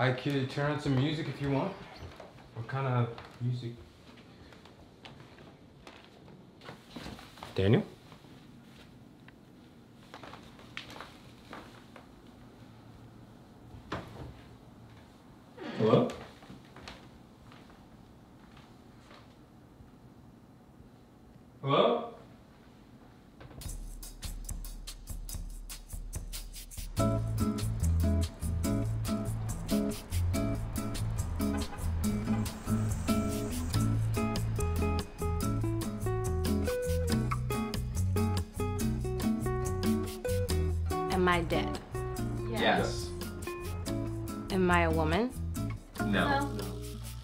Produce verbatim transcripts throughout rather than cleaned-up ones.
I could turn on some music if you want. What kind of music? Daniel? Hello? Hello? Am I dead? Yes. yes. Am I a woman? No. no.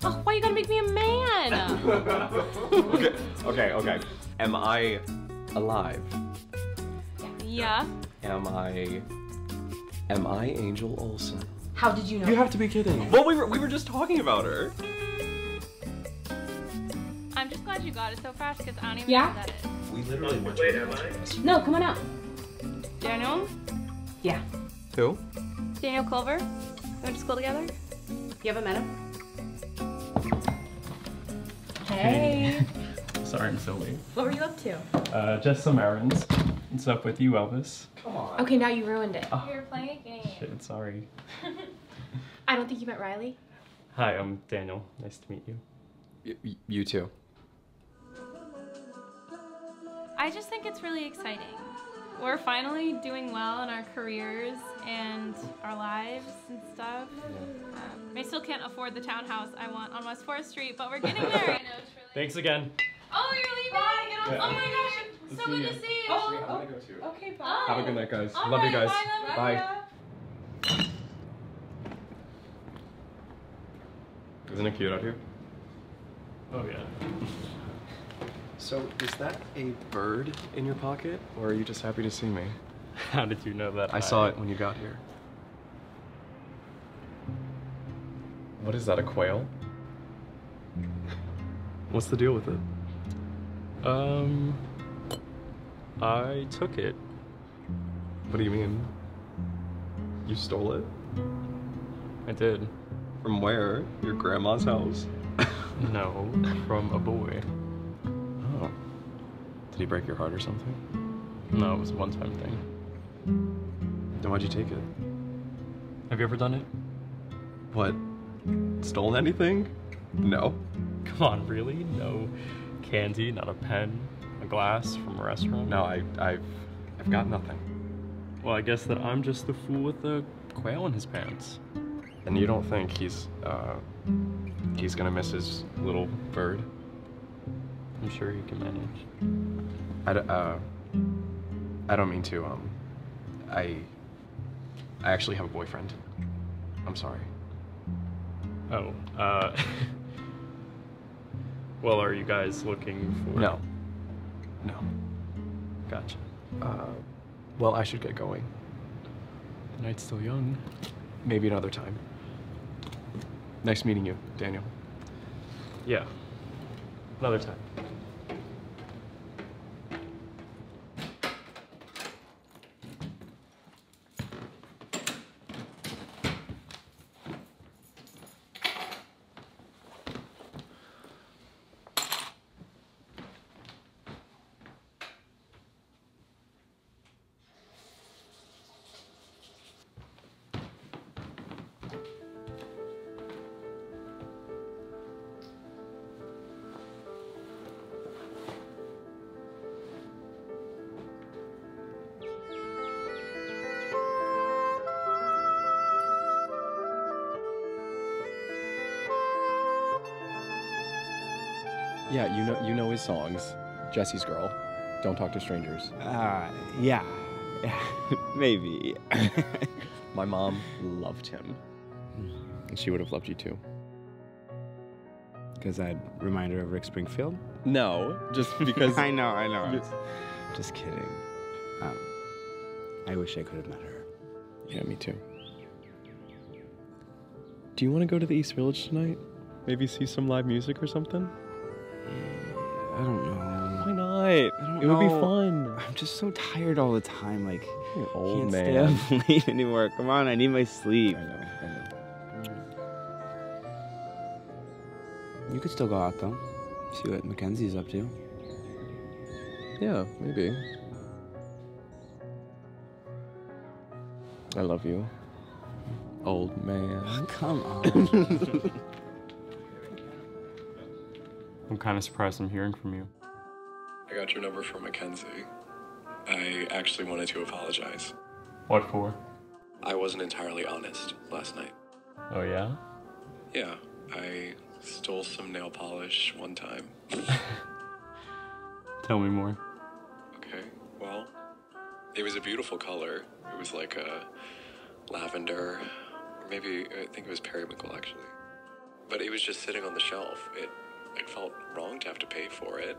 Oh, why you gotta make me a man? okay, okay, okay. Am I alive? Yeah. Am I... Am I Angel Olsen? How did you know? You have to be kidding. Well, we were, we were just talking about her. I'm just glad you got it so fast, because I don't even yeah? know that is. We literally went to No, come on out. Daniel? Yeah. Who? Daniel Culver. We went to school together. You haven't met him? Hey. hey. Sorry, I'm so late. What were you up to? Uh, just some errands. What's up with you, Elvis? Come on. Okay, now you ruined it. Oh. You were playing a game. Shit, sorry. I don't think you met Riley. Hi, I'm Daniel. Nice to meet you. Y y you too. I just think it's really exciting. We're finally doing well in our careers and our lives and stuff. Yeah. Um, I still can't afford the townhouse I want on West fourth Street, but we're getting there. I know, it's really... Thanks again. Oh, you're leaving? Bye. Get off. Yeah. Oh my gosh, so good to see you. Oh, yeah, I'm gonna go too. Okay, bye. Have a good night, guys. All love right, you guys. Bye. Bye. bye. Isn't it cute out here? Oh yeah. So, is that a bird in your pocket, or are you just happy to see me? How did you know that? I, I saw it when you got here. What is that, a quail? What's the deal with it? Um, I took it. What do you mean? You stole it? I did. From where? Your grandma's house? No, from a boy. Did he break your heart or something? No, it was a one-time thing. Then why'd you take it? Have you ever done it? What? Stolen anything? No. Come on, really? No candy, not a pen, a glass from a restaurant? No, I, I've, I've got nothing. Well, I guess that I'm just the fool with the quail in his pants. And you don't think he's, uh, he's gonna miss his little bird? I'm sure you can manage. I, d uh, I don't mean to, um, I, I actually have a boyfriend. I'm sorry. Oh, uh, well, are you guys looking for... No, no. Gotcha. Uh, well, I should get going. The night's still young. Maybe another time. Nice meeting you, Daniel. Yeah, another time. Yeah, you know you know his songs. Jesse's Girl, Don't Talk to Strangers. Uh, yeah, maybe. My mom loved him. And she would have loved you too. Because I'd remind her of Rick Springfield? No, just because... I know, I know. Just, just kidding. Um, I wish I could have met her. Yeah, me too. Do you want to go to the East Village tonight? Maybe see some live music or something? I don't know. Why not? I don't it know. Would be fun. I'm just so tired all the time. Like, you're old, man. I can't stay up late anymore. Come on, I need my sleep. I know, I know. You could still go out, though. See what Mackenzie's up to. Yeah, maybe. I love you, old man. Come on. I'm kind of surprised I'm hearing from you. I got your number from Mackenzie. I actually wanted to apologize. What for? I wasn't entirely honest last night. Oh, yeah? Yeah, I... stole some nail polish one time. Tell me more. Okay, well, it was a beautiful color. It was like a lavender, or maybe I think it was periwinkle actually. But it was just sitting on the shelf. It, it felt wrong to have to pay for it.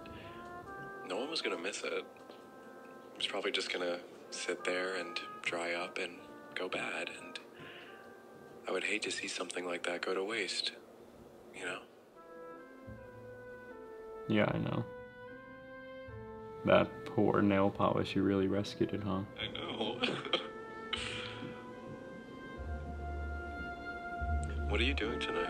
No one was gonna miss it. It was probably just gonna sit there and dry up and go bad. And I would hate to see something like that go to waste. You know? Yeah, I know. That poor nail polish, you really rescued it, huh? I know. What are you doing tonight?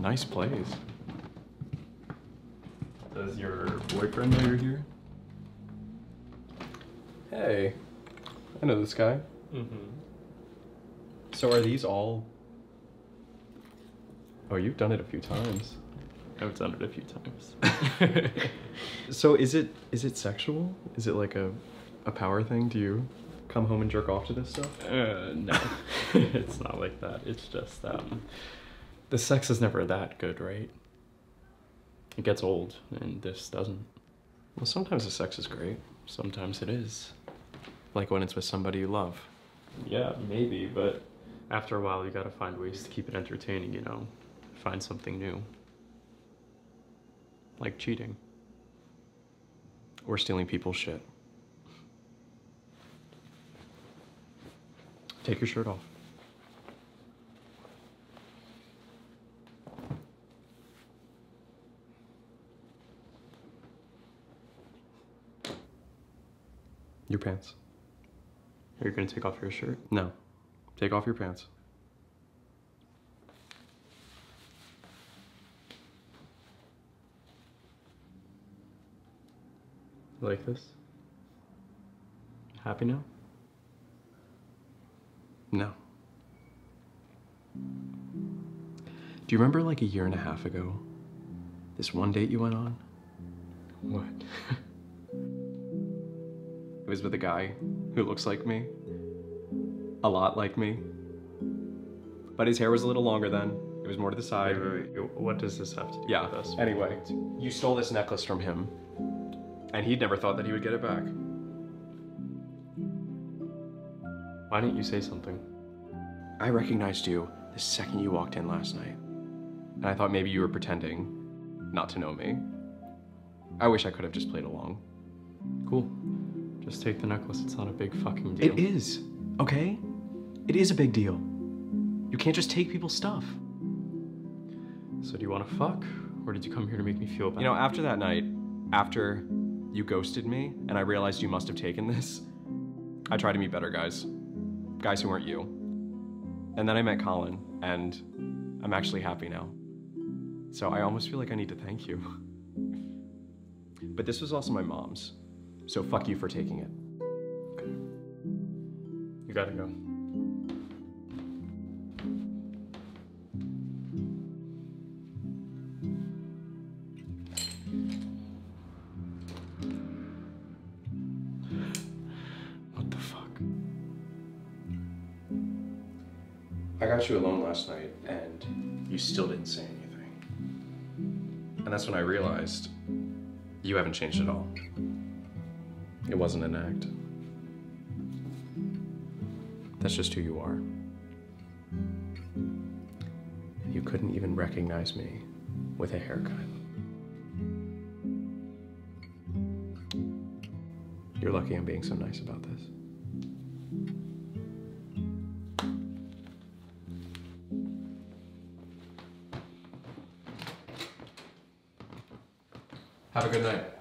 Nice place. Does your boyfriend know you're here? Hey, I know this guy. Mm-hmm. So are these all... Oh, you've done it a few times. I've done it a few times. So is it is it sexual? Is it like a, a power thing? Do you come home and jerk off to this stuff? Uh, no, it's not like that. It's just... um. The sex is never that good, right? It gets old, and this doesn't. Well, sometimes the sex is great. Sometimes it is. Like when it's with somebody you love. Yeah, maybe, but after a while you gotta find ways to keep it entertaining, you know? Find something new. Like cheating. Or stealing people's shit. Take your shirt off. Your pants. Are you gonna take off your shirt? No. Take off your pants. You like this? Happy now? No. Do you remember like a year and a half ago? This one date you went on? What? It was with a guy who looks like me, a lot like me, but his hair was a little longer then. It was more to the side. Wait, wait, wait. What does this have to do yeah. with us? Anyway, you stole this necklace from him, and he'd never thought that he would get it back. Why didn't you say something? I recognized you the second you walked in last night, and I thought maybe you were pretending not to know me. I wish I could have just played along. Cool. Just take the necklace, it's not a big fucking deal. It is, okay? It is a big deal. You can't just take people's stuff. So do you want to fuck, or did you come here to make me feel bad? You know, after that night, after you ghosted me, and I realized you must have taken this, I tried to meet better guys, guys who weren't you. And then I met Colin, and I'm actually happy now. So I almost feel like I need to thank you. But this was also my mom's, so fuck you for taking it. Okay. You gotta go. What the fuck? I got you alone last night, and you still didn't say anything. And that's when I realized you haven't changed at all. It wasn't an act. That's just who you are. You couldn't even recognize me with a haircut. You're lucky I'm being so nice about this. Have a good night.